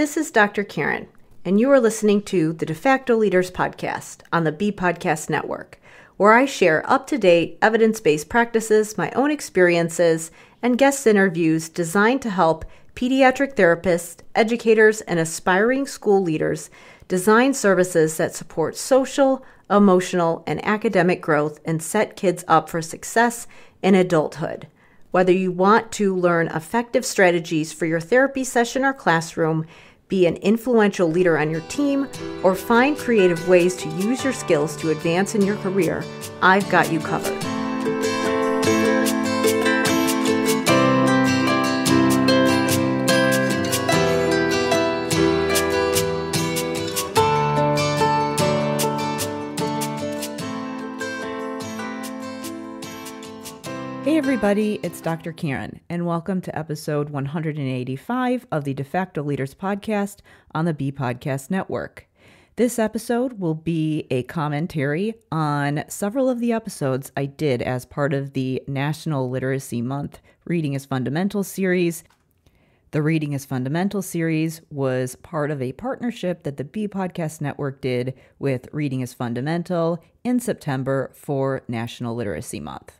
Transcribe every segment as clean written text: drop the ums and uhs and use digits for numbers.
This is Dr. Karen, and you are listening to the De Facto Leaders Podcast on the B Podcast Network, where I share up-to-date, evidence-based practices, my own experiences, and guest interviews designed to help pediatric therapists, educators, and aspiring school leaders design services that support social, emotional, and academic growth and set kids up for success in adulthood. Whether you want to learn effective strategies for your therapy session or classroom, be an influential leader on your team, or find creative ways to use your skills to advance in your career, I've got you covered. Hey everybody, it's Dr. Karen, and welcome to episode 185 of the De Facto Leaders Podcast on the B Podcast Network. This episode will be a commentary on several of the episodes I did as part of the National Literacy Month Reading is Fundamental series. The Reading is Fundamental series was part of a partnership that the B Podcast Network did with Reading is Fundamental in September for National Literacy Month.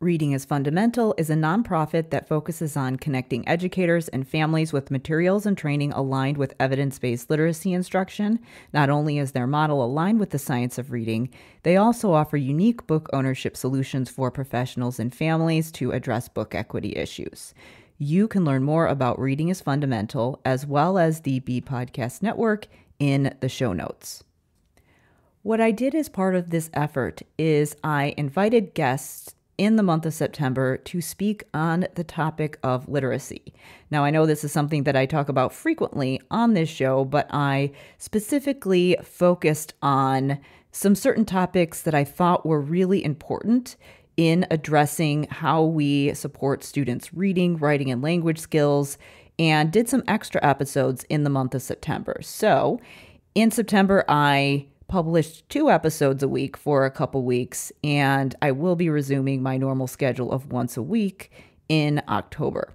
Reading is Fundamental is a nonprofit that focuses on connecting educators and families with materials and training aligned with evidence-based literacy instruction. Not only is their model aligned with the science of reading, they also offer unique book ownership solutions for professionals and families to address book equity issues. You can learn more about Reading is Fundamental, as well as the B Podcast Network, in the show notes. What I did as part of this effort is I invited guests in the month of September to speak on the topic of literacy. Now, I know this is something that I talk about frequently on this show, but I specifically focused on some certain topics that I thought were really important in addressing how we support students' reading, writing, and language skills, and did some extra episodes in the month of September. So in September, I published 2 episodes a week for a couple weeks, and I will be resuming my normal schedule of once a week in October.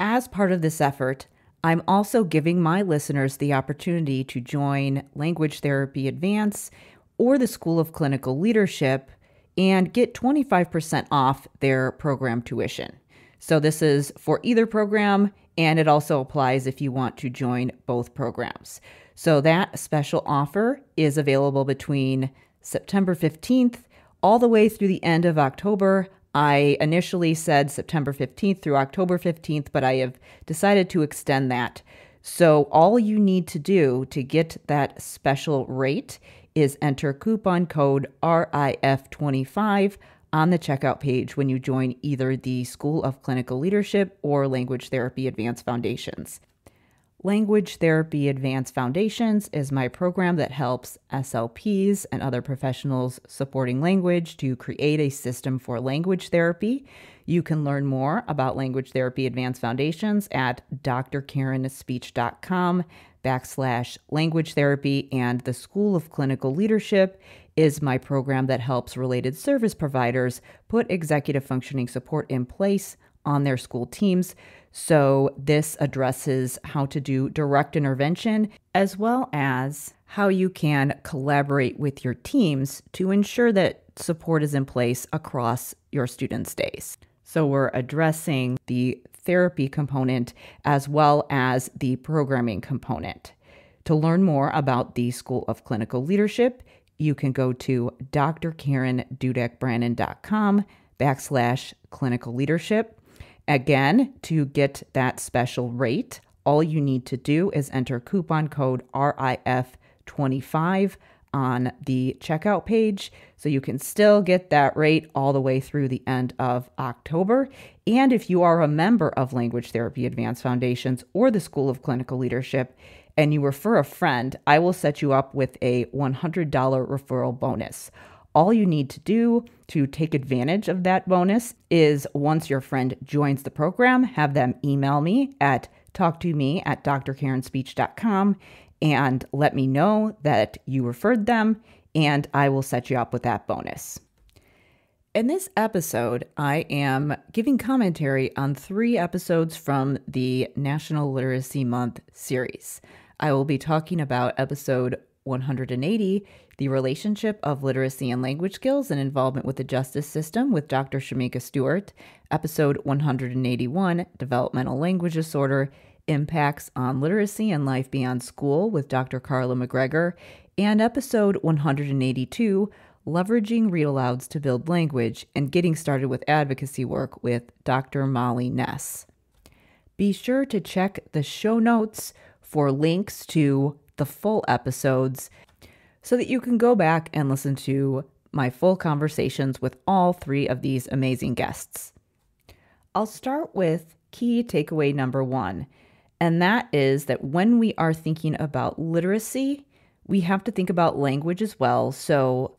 As part of this effort, I'm also giving my listeners the opportunity to join Language Therapy Advanced or the School of Clinical Leadership and get 25% off their program tuition. So this is for either program, and it also applies if you want to join both programs. So that special offer is available between September 15th all the way through the end of October. I initially said September 15th through October 15th, but I have decided to extend that. So all you need to do to get that special rate is enter coupon code RIF25 on the checkout page when you join either the School of Clinical Leadership or Language Therapy Advanced Foundations. Language Therapy Advanced Foundations is my program that helps SLPs and other professionals supporting language to create a system for language therapy. You can learn more about Language Therapy Advanced Foundations at drkarenspeech.com/language therapy, and the School of Clinical Leadership is my program that helps related service providers put executive functioning support in place on their school teams. So this addresses how to do direct intervention, as well as how you can collaborate with your teams to ensure that support is in place across your students' days. So we're addressing the therapy component as well as the programming component. To learn more about the School of Clinical Leadership, you can go to drkarendudekbrannon.com/clinical leadership. Again, to get that special rate, all you need to do is enter coupon code RIF25 on the checkout page, so you can still get that rate all the way through the end of October. And if you are a member of Language Therapy Advanced Foundations or the School of Clinical Leadership, and you refer a friend, I will set you up with a $100 referral bonus. All you need to do to take advantage of that bonus is, once your friend joins the program, have them email me at talktome@drkarenspeech.com and let me know that you referred them, and I will set you up with that bonus. In this episode, I am giving commentary on 3 episodes from the National Literacy Month series. I will be talking about episode 180, The Relationship of Literacy and Language Skills and Involvement with the Justice System with Dr. Shameka Stewart, episode 181, Developmental Language Disorder, Impacts on Literacy and Life Beyond School with Dr. Karla McGregor, and episode 182, Leveraging Read-Alouds to Build Language and Getting Started with Advocacy Work with Dr. Molly Ness. Be sure to check the show notes for links to the full episodes so that you can go back and listen to my full conversations with all 3 of these amazing guests. I'll start with key takeaway number 1, and that is that when we are thinking about literacy, we have to think about language as well. So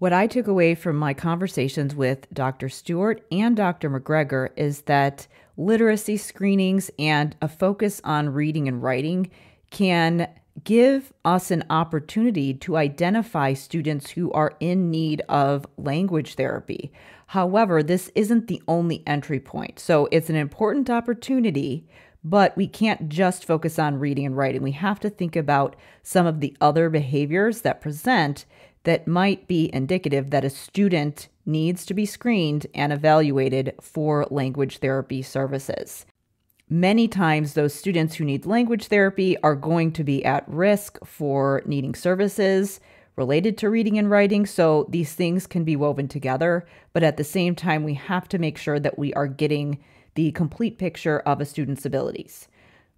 what I took away from my conversations with Dr. Stewart and Dr. McGregor is that literacy screenings and a focus on reading and writing can give us an opportunity to identify students who are in need of language therapy. However, this isn't the only entry point. So it's an important opportunity, but we can't just focus on reading and writing. We have to think about some of the other behaviors that present that might be indicative that a student needs to be screened and evaluated for language therapy services. Many times, those students who need language therapy are going to be at risk for needing services related to reading and writing, so these things can be woven together. But at the same time, we have to make sure that we are getting the complete picture of a student's abilities.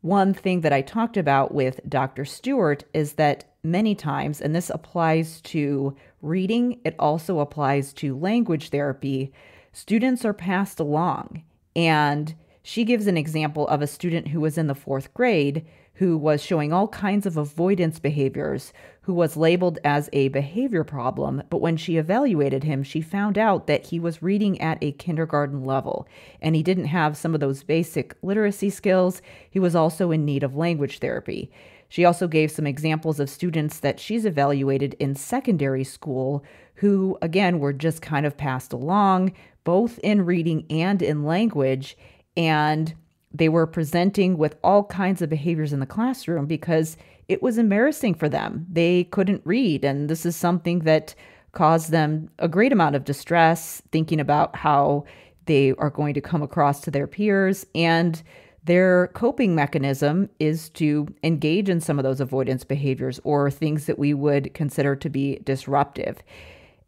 One thing that I talked about with Dr. Stewart is that many times, and this applies to reading, it also applies to language therapy, students are passed along. And she gives an example of a student who was in the 4th grade who was showing all kinds of avoidance behaviors, who was labeled as a behavior problem. But when she evaluated him, she found out that he was reading at a kindergarten level, and he didn't have some of those basic literacy skills. He was also in need of language therapy. She also gave some examples of students that she's evaluated in secondary school who, again, were just kind of passed along, both in reading and in language, and they were presenting with all kinds of behaviors in the classroom because it was embarrassing for them. They couldn't read, and this is something that caused them a great amount of distress, thinking about how they are going to come across to their peers, and their coping mechanism is to engage in some of those avoidance behaviors or things that we would consider to be disruptive.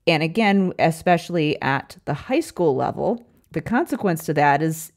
And again, especially at the high school level, the consequence to that is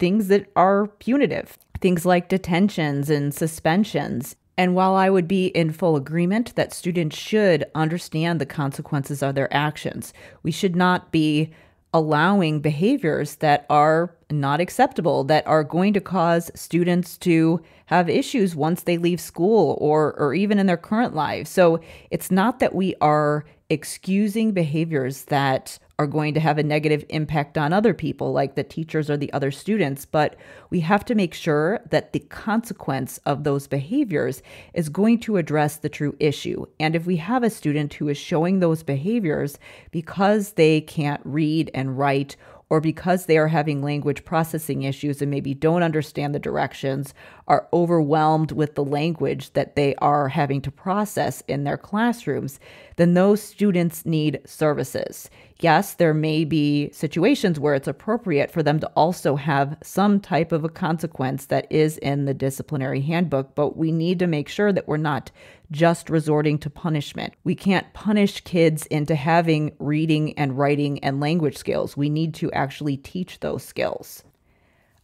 things that are punitive, things like detentions and suspensions. And while I would be in full agreement that students should understand the consequences of their actions, we should not be allowing behaviors that are not acceptable, that are going to cause students to have issues once they leave school or even in their current lives. So it's not that we are excusing behaviors that are going to have a negative impact on other people, like the teachers or the other students, but we have to make sure that the consequence of those behaviors is going to address the true issue. And if we have a student who is showing those behaviors because they can't read and write, or because they are having language processing issues and maybe don't understand the directions, are overwhelmed with the language that they are having to process in their classrooms, then those students need services. Yes, there may be situations where it's appropriate for them to also have some type of a consequence that is in the disciplinary handbook, but we need to make sure that we're not just resorting to punishment. We can't punish kids into having reading and writing and language skills. We need to actually teach those skills.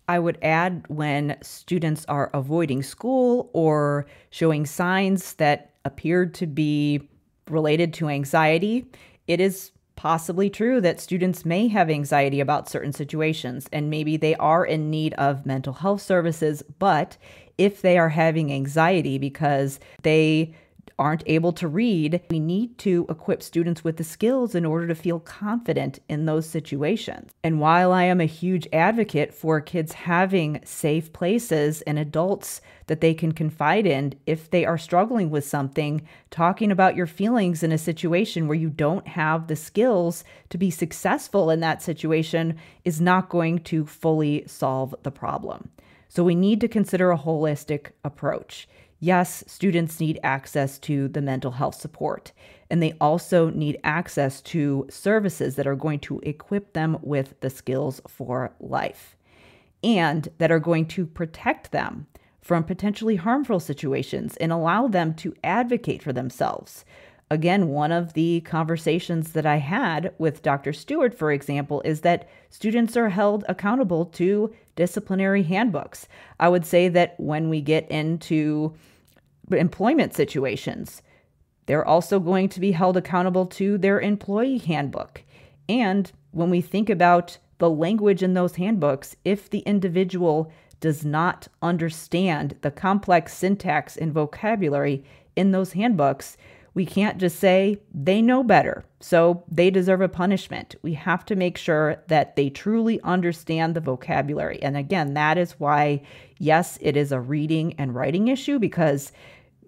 I would add, when students are avoiding school or showing signs that appear to be related to anxiety, it is possibly true that students may have anxiety about certain situations, and maybe they are in need of mental health services. But if they are having anxiety because they aren't able to read, we need to equip students with the skills in order to feel confident in those situations. And while I am a huge advocate for kids having safe places and adults that they can confide in, if they are struggling with something, talking about your feelings in a situation where you don't have the skills to be successful in that situation is not going to fully solve the problem. So we need to consider a holistic approach. Yes, students need access to the mental health support, and they also need access to services that are going to equip them with the skills for life and that are going to protect them from potentially harmful situations and allow them to advocate for themselves. Again, one of the conversations that I had with Dr. Stewart, for example, is that students are held accountable to disciplinary handbooks. I would say that when we get into employment situations, they're also going to be held accountable to their employee handbook. And when we think about the language in those handbooks, if the individual does not understand the complex syntax and vocabulary in those handbooks, we can't just say they know better, so they deserve a punishment. We have to make sure that they truly understand the vocabulary. And again, that is why, yes, it is a reading and writing issue, because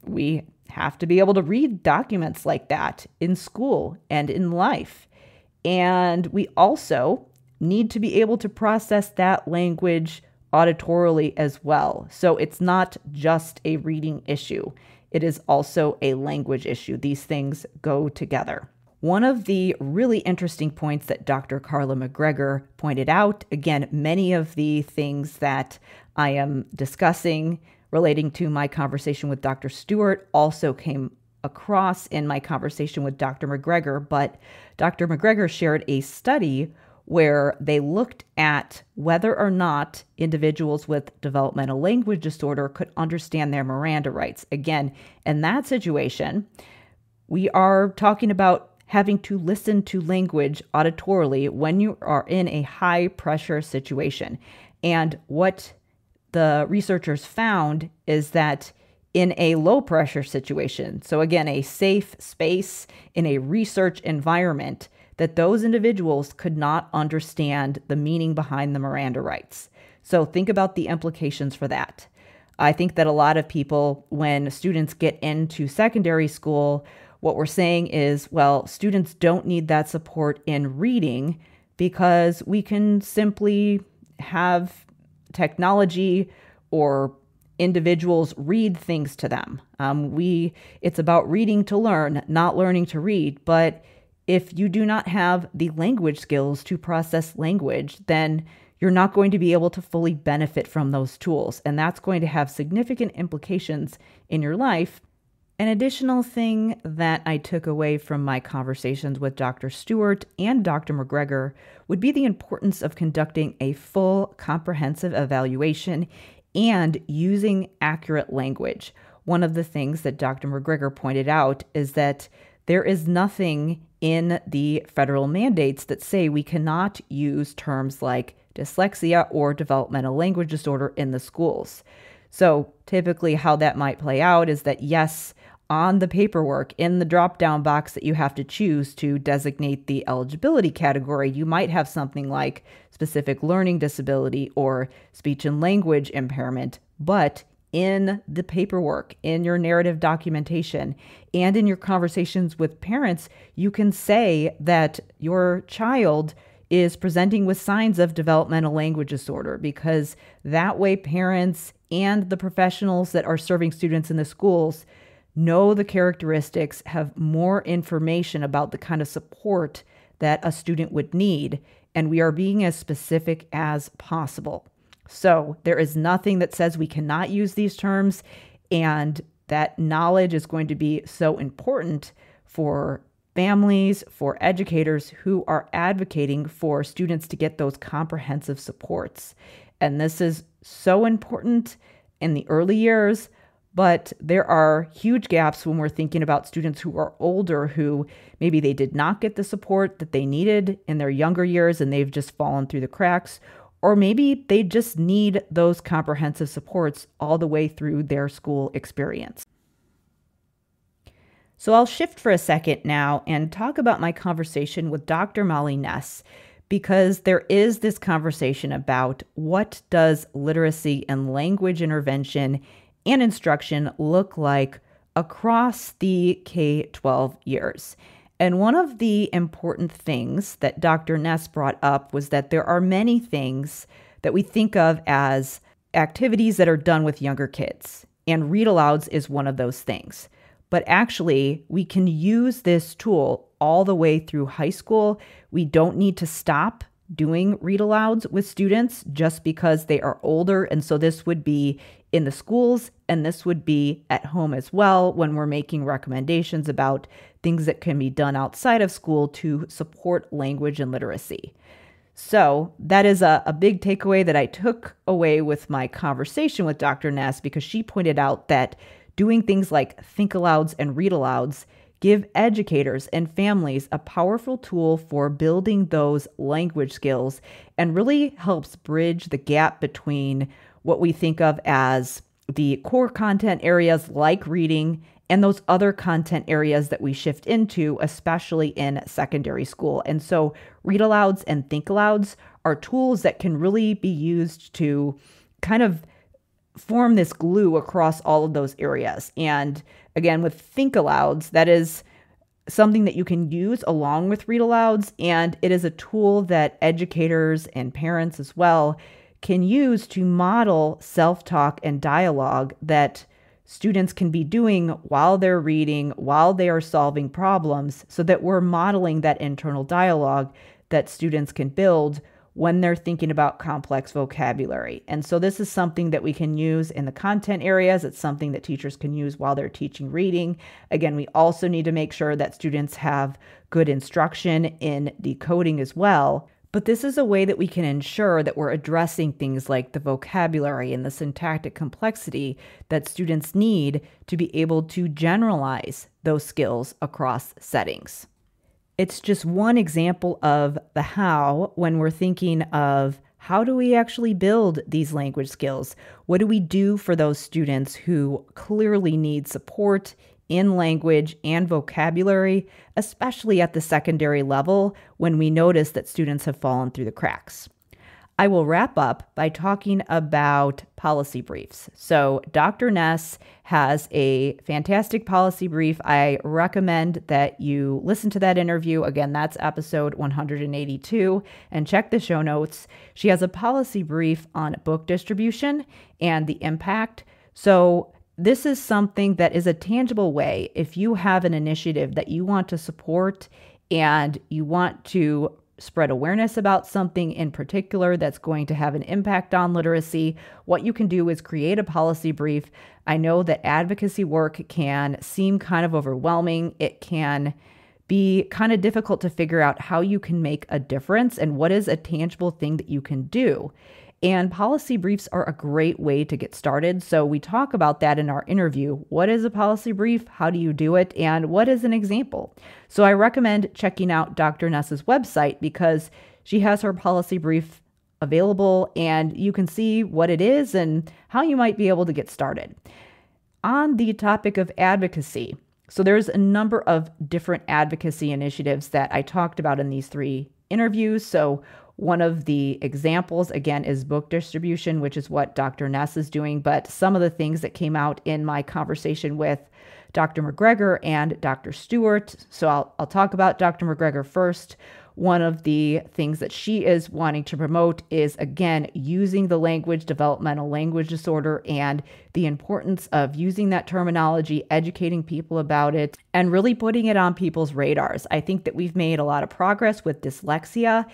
we have to be able to read documents like that in school and in life. And we also need to be able to process that language auditorily as well. So it's not just a reading issue. It is also a language issue. These things go together. One of the really interesting points that Dr. Karla McGregor pointed out, again, many of the things that I am discussing relating to my conversation with Dr. Stewart also came across in my conversation with Dr. McGregor, but Dr. McGregor shared a study where they looked at whether or not individuals with developmental language disorder could understand their Miranda rights. Again, in that situation, we are talking about having to listen to language auditorily when you are in a high-pressure situation. And what the researchers found is that in a low-pressure situation, so again, a safe space in a research environment, that those individuals could not understand the meaning behind the Miranda rights. So think about the implications for that. I think that a lot of people, when students get into secondary school, what we're saying is, well, students don't need that support in reading because we can simply have technology or individuals read things to them. It's about reading to learn, not learning to read. But if you do not have the language skills to process language, then you're not going to be able to fully benefit from those tools. And that's going to have significant implications in your life. An additional thing that I took away from my conversations with Dr. Stewart and Dr. McGregor would be the importance of conducting a full comprehensive evaluation and using accurate language. One of the things that Dr. McGregor pointed out is that there is nothing in the federal mandates that say we cannot use terms like dyslexia or developmental language disorder in the schools. So typically how that might play out is that, yes, on the paperwork, in the drop-down box that you have to choose to designate the eligibility category, you might have something like specific learning disability or speech and language impairment, but in the paperwork, in your narrative documentation, and in your conversations with parents, you can say that your child is presenting with signs of developmental language disorder, because that way parents and the professionals that are serving students in the schools know the characteristics, have more information about the kind of support that a student would need, and we are being as specific as possible. So there is nothing that says we cannot use these terms, and that knowledge is going to be so important for families, for educators who are advocating for students to get those comprehensive supports. And this is so important in the early years, but there are huge gaps when we're thinking about students who are older, who maybe they did not get the support that they needed in their younger years and they've just fallen through the cracks. Or maybe they just need those comprehensive supports all the way through their school experience. So I'll shift for a second now and talk about my conversation with Dr. Molly Ness, because there is this conversation about what does literacy and language intervention and instruction look like across the K-12 years. And one of the important things that Dr. Ness brought up was that there are many things that we think of as activities that are done with younger kids, and read alouds is one of those things. But actually, we can use this tool all the way through high school. We don't need to stop doing read alouds with students just because they are older. And so this would be in the schools, and this would be at home as well when we're making recommendations about things that can be done outside of school to support language and literacy. So that is a big takeaway that I took away with my conversation with Dr. Ness, because she pointed out that doing things like think alouds and read alouds give educators and families a powerful tool for building those language skills and really helps bridge the gap between what we think of as the core content areas like reading and those other content areas that we shift into, especially in secondary school. And so read alouds and think alouds are tools that can really be used to kind of form this glue across all of those areas. And again, with think alouds, that is something that you can use along with read alouds. And it is a tool that educators and parents as well can use to model self-talk and dialogue that students can be doing while they're reading, while they are solving problems, so that we're modeling that internal dialogue that students can build when they're thinking about complex vocabulary. And so this is something that we can use in the content areas. It's something that teachers can use while they're teaching reading. Again, we also need to make sure that students have good instruction in decoding as well. But this is a way that we can ensure that we're addressing things like the vocabulary and the syntactic complexity that students need to be able to generalize those skills across settings. It's just one example of the how when we're thinking of how do we actually build these language skills? What do we do for those students who clearly need support in language and vocabulary, especially at the secondary level when we notice that students have fallen through the cracks? I will wrap up by talking about policy briefs. So Dr. Ness has a fantastic policy brief. I recommend that you listen to that interview. Again, that's episode 182, and check the show notes. She has a policy brief on book distribution and the impact. So this is something that is a tangible way, if you have an initiative that you want to support and you want to spread awareness about something in particular that's going to have an impact on literacy, what you can do is create a policy brief. I know that advocacy work can seem kind of overwhelming. It can be kind of difficult to figure out how you can make a difference and what is a tangible thing that you can do. And policy briefs are a great way to get started. So we talk about that in our interview. What is a policy brief? How do you do it? And what is an example? So I recommend checking out Dr. Ness's website, because she has her policy brief available and you can see what it is and how you might be able to get started. On the topic of advocacy, so there's a number of different advocacy initiatives that I talked about in these three interviews. So one of the examples, again, is book distribution, which is what Dr. Ness is doing. But some of the things that came out in my conversation with Dr. McGregor and Dr. Stewart. So I'll talk about Dr. McGregor first. One of the things that she is wanting to promote is, again, using the language, developmental language disorder, and the importance of using that terminology, educating people about it, and really putting it on people's radars. I think that we've made a lot of progress with dyslexia,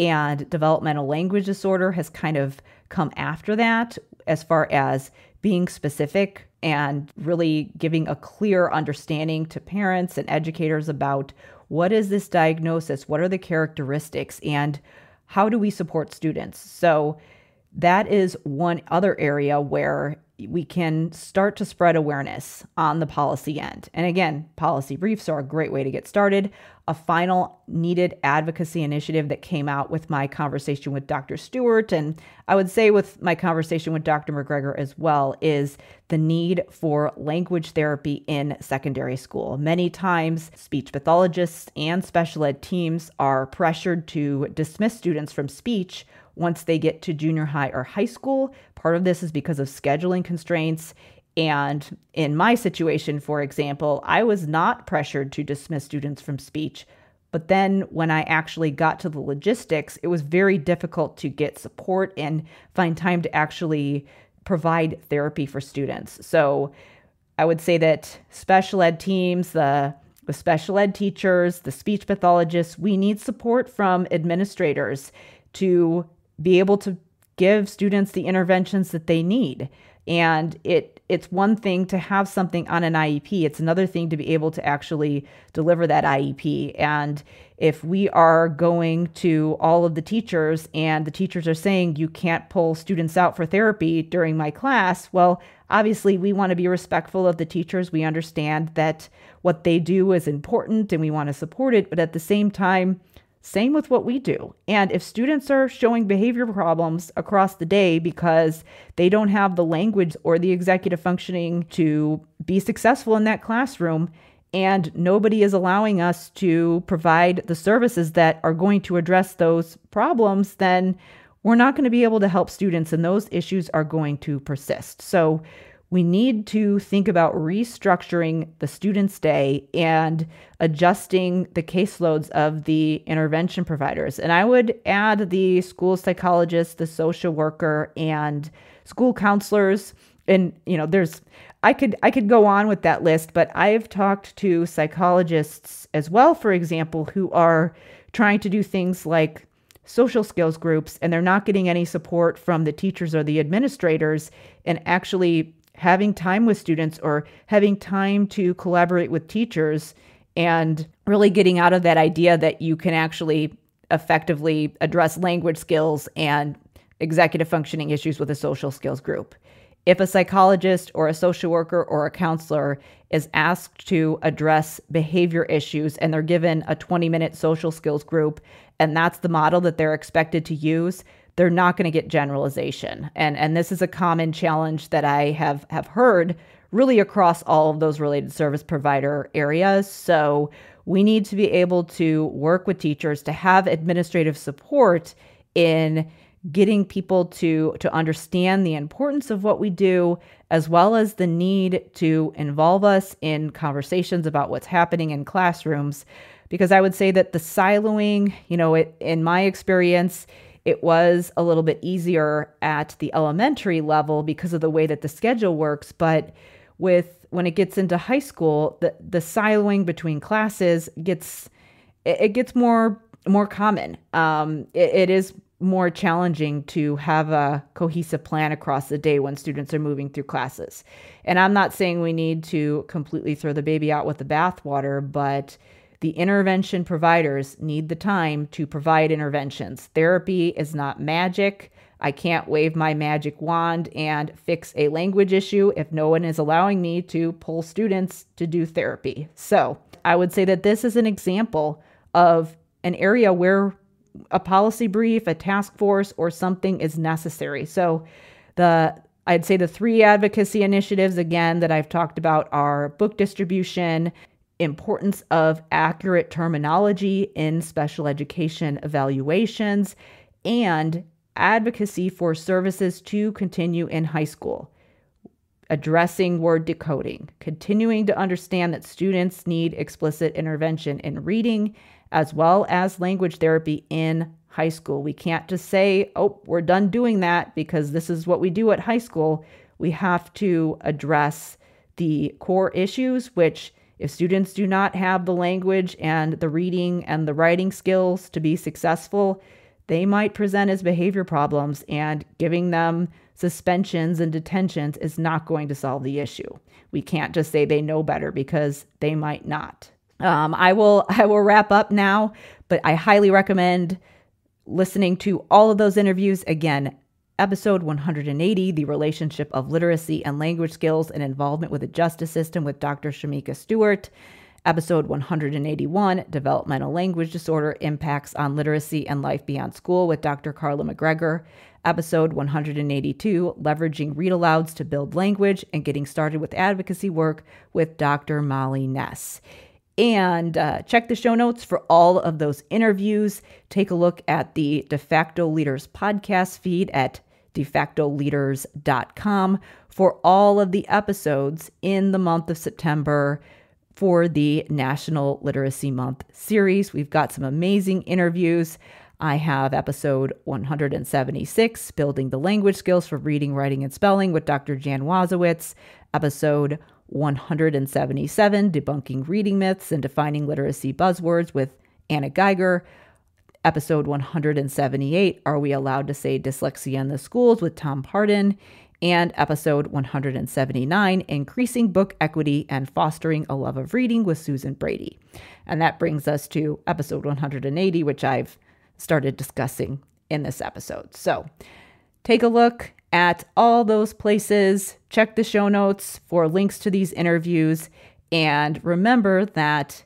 and developmental language disorder has kind of come after that as far as being specific and really giving a clear understanding to parents and educators about what is this diagnosis, what are the characteristics, and how do we support students. So that is one other area where we can start to spread awareness on the policy end. And again, policy briefs are a great way to get started. A final needed advocacy initiative that came out with my conversation with Dr. Stewart, and I would say with my conversation with Dr. McGregor as well, is the need for language therapy in secondary school. Many times, speech pathologists and special ed teams are pressured to dismiss students from speech once they get to junior high or high school. Part of this is because of scheduling constraints. And in my situation, for example, I was not pressured to dismiss students from speech. But then when I actually got to the logistics, it was very difficult to get support and find time to actually provide therapy for students. So I would say that special ed teams, the special ed teachers, the speech pathologists, we need support from administrators to be able to give students the interventions that they need. And it's one thing to have something on an IEP. It's another thing to be able to actually deliver that IEP. And if we are going to all of the teachers and the teachers are saying, you can't pull students out for therapy during my class, well, obviously we want to be respectful of the teachers. We understand that what they do is important and we want to support it. But at the same time, same with what we do. And if students are showing behavior problems across the day because they don't have the language or the executive functioning to be successful in that classroom, and nobody is allowing us to provide the services that are going to address those problems, then we're not going to be able to help students, and those issues are going to persist. So we need to think about restructuring the student's day and adjusting the caseloads of the intervention providers. And I would add the school psychologist, the social worker, and school counselors. And, you know, there's, I could go on with that list, but I've talked to psychologists as well, for example, who are trying to do things like social skills groups, and they're not getting any support from the teachers or the administrators, and actually having time with students or having time to collaborate with teachers and really getting out of that idea that you can actually effectively address language skills and executive functioning issues with a social skills group. If a psychologist or a social worker or a counselor is asked to address behavior issues and they're given a 20-minute social skills group and that's the model that they're expected to use, they're not going to get generalization. And this is a common challenge that I have heard really across all of those related service provider areas. So we need to be able to work with teachers to have administrative support in getting people to understand the importance of what we do, as well as the need to involve us in conversations about what's happening in classrooms. Because I would say that the siloing, you know, in my experience, it was a little bit easier at the elementary level because of the way that the schedule works. But when it gets into high school, the siloing between classes gets more common. It is more challenging to have a cohesive plan across the day when students are moving through classes. And I'm not saying we need to completely throw the baby out with the bathwater, but the intervention providers need the time to provide interventions. Therapy is not magic. I can't wave my magic wand and fix a language issue if no one is allowing me to pull students to do therapy. So I would say that this is an example of an area where a policy brief, a task force, or something is necessary. So I'd say the three advocacy initiatives, again, that I've talked about are book distribution, importance of accurate terminology in special education evaluations, and advocacy for services to continue in high school, addressing word decoding, continuing to understand that students need explicit intervention in reading, as well as language therapy in high school. We can't just say, oh, we're done doing that because this is what we do at high school. We have to address the core issues, which if students do not have the language and the reading and the writing skills to be successful, they might present as behavior problems, and giving them suspensions and detentions is not going to solve the issue. We can't just say they know better because they might not. I will wrap up now, but I highly recommend listening to all of those interviews. Again, Episode 180, The Relationship of Literacy and Language Skills and Involvement with the Justice System with Dr. Shameka Stewart. Episode 181, Developmental Language Disorder Impacts on Literacy and Life Beyond School with Dr. Karla McGregor. Episode 182, Leveraging Read-Alouds to Build Language and Getting Started with Advocacy Work with Dr. Molly Ness. And check the show notes for all of those interviews. Take a look at the De Facto Leaders podcast feed at defactoleaders.com for all of the episodes in the month of September for the National Literacy Month series. We've got some amazing interviews. I have episode 176, Building the Language Skills for Reading, Writing, and Spelling with Dr. Jan Wazowitz, episode 177, Debunking Reading Myths and Defining Literacy Buzzwords with Anna Geiger, episode 178, Are We Allowed to Say Dyslexia in the Schools with Tom Pardin, and episode 179, Increasing Book Equity and Fostering a Love of Reading with Susan Brady. And that brings us to episode 180, which I've started discussing in this episode. So take a look at all those places. Check the show notes for links to these interviews. And remember that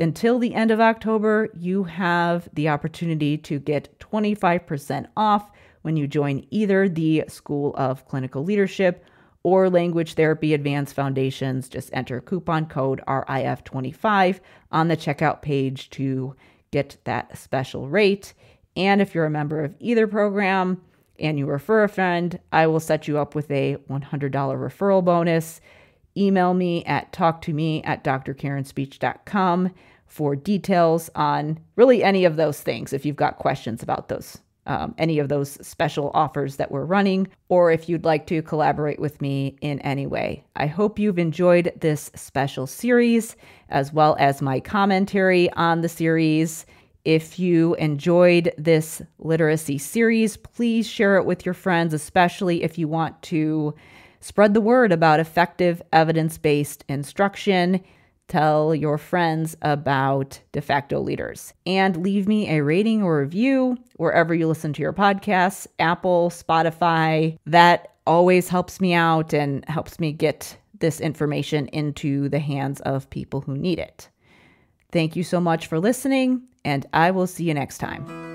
until the end of October, you have the opportunity to get 25% off when you join either the School of Clinical Leadership or Language Therapy Advanced Foundations. Just enter coupon code RIF25 on the checkout page to get that special rate. And if you're a member of either program and you refer a friend, I will set you up with a $100 referral bonus. Email me at talktome@drkarenspeech.com for details on really any of those things. If you've got questions about those, any of those special offers that we're running, or if you'd like to collaborate with me in any way. I hope you've enjoyed this special series as well as my commentary on the series. If you enjoyed this literacy series, please share it with your friends, especially if you want to spread the word about effective evidence-based instruction. Tell your friends about De Facto Leaders. And leave me a rating or review wherever you listen to your podcasts, Apple, Spotify. That always helps me out and helps me get this information into the hands of people who need it. Thank you so much for listening, and I will see you next time.